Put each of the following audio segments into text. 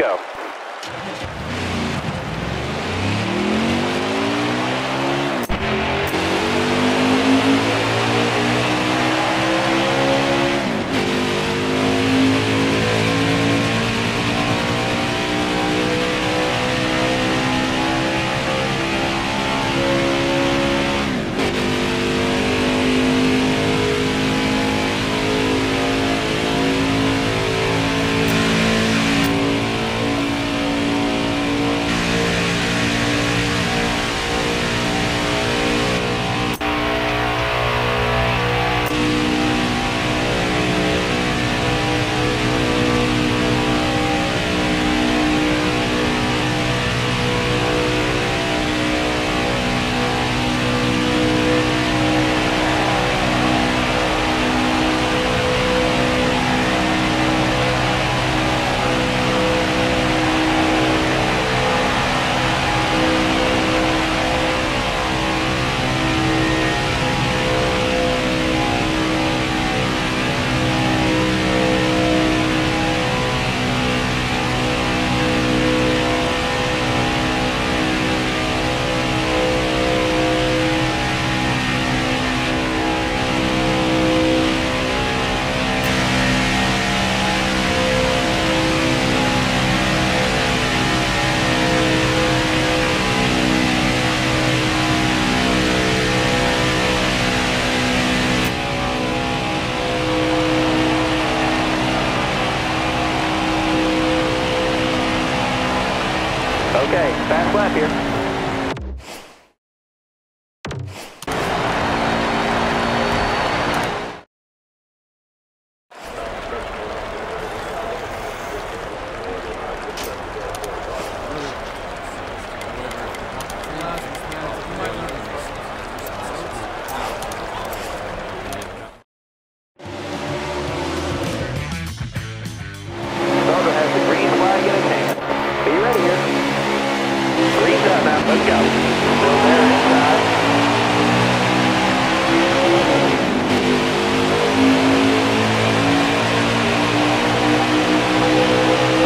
go. Okay, fast lap here. Let's go. Still there inside. Still there.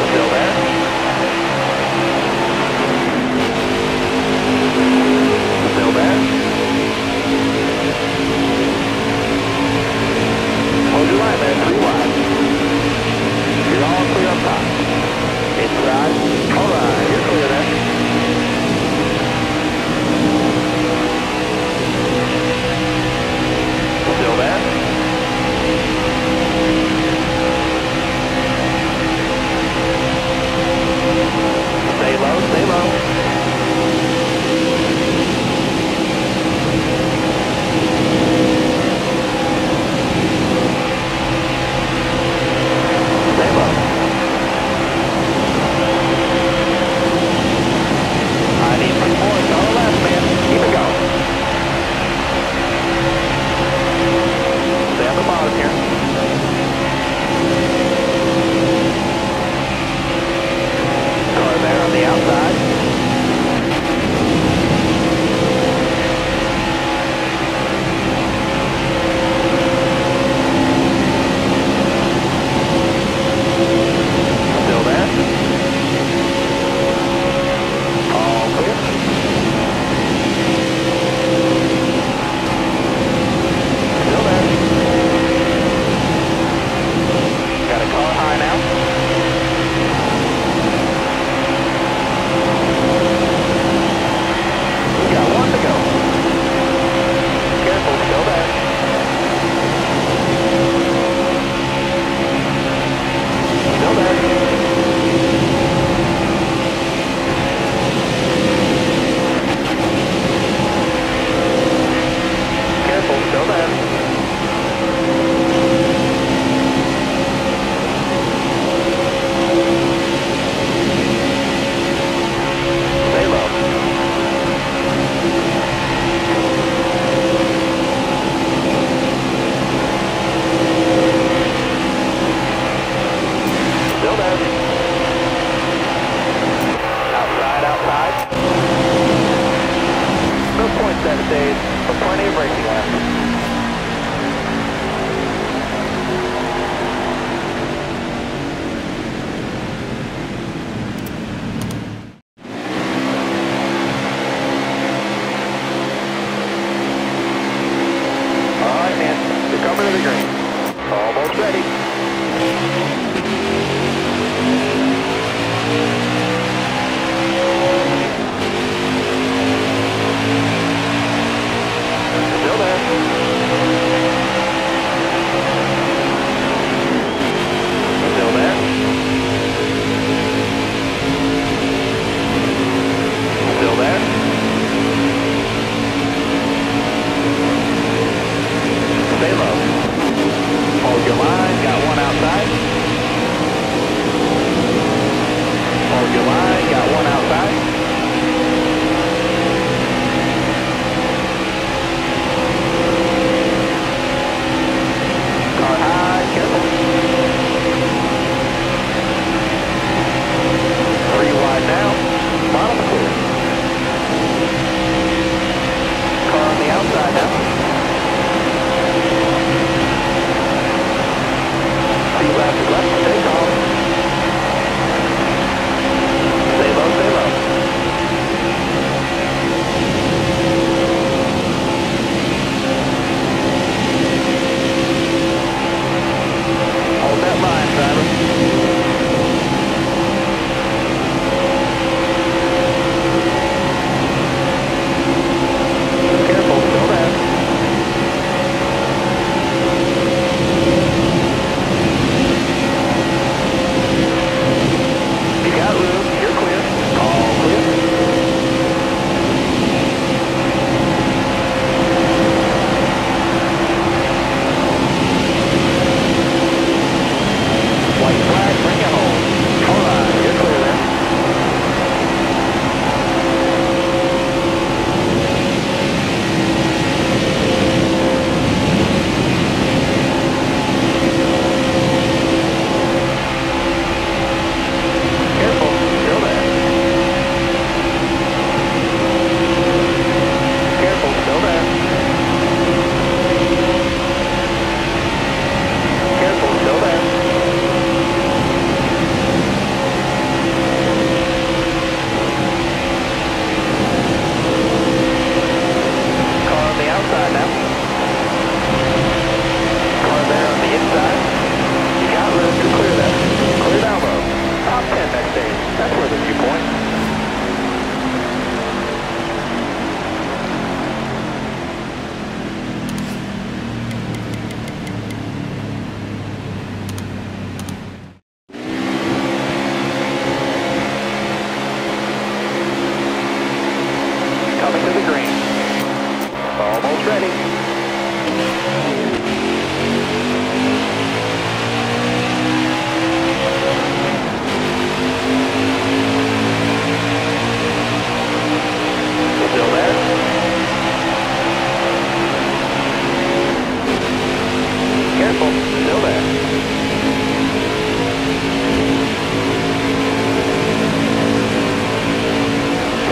Still there. Hold your line there, 3 wide. You're all clear up top. Inside. Alright, you're clear there. Still there? Stay low, stay low. Stay low. I need 3 more, it's all left, man. Keep it going. the green. Almost ready.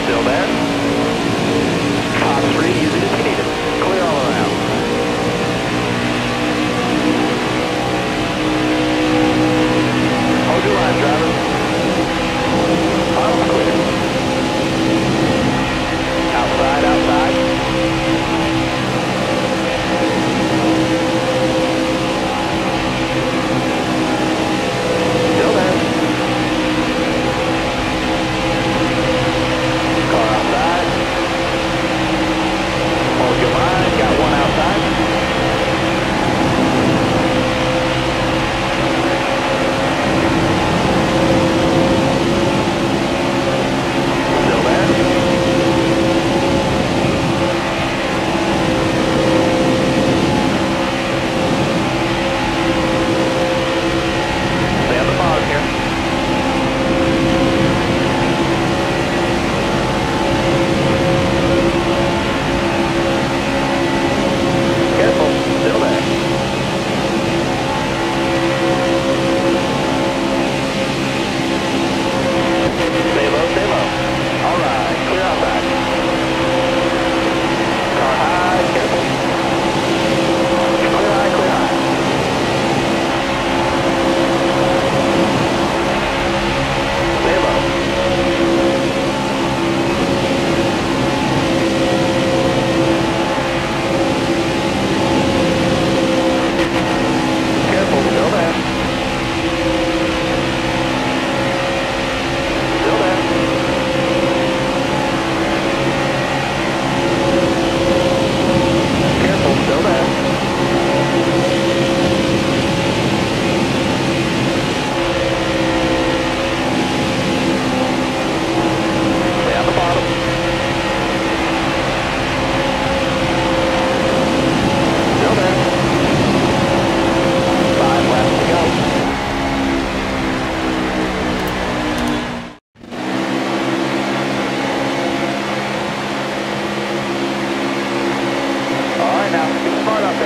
Still there. Top 3, use it if you need it. Clear all around.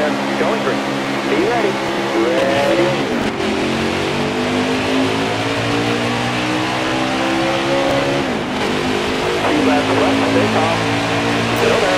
Going for it. Be ready. Ready. Left, left, take off. Still there.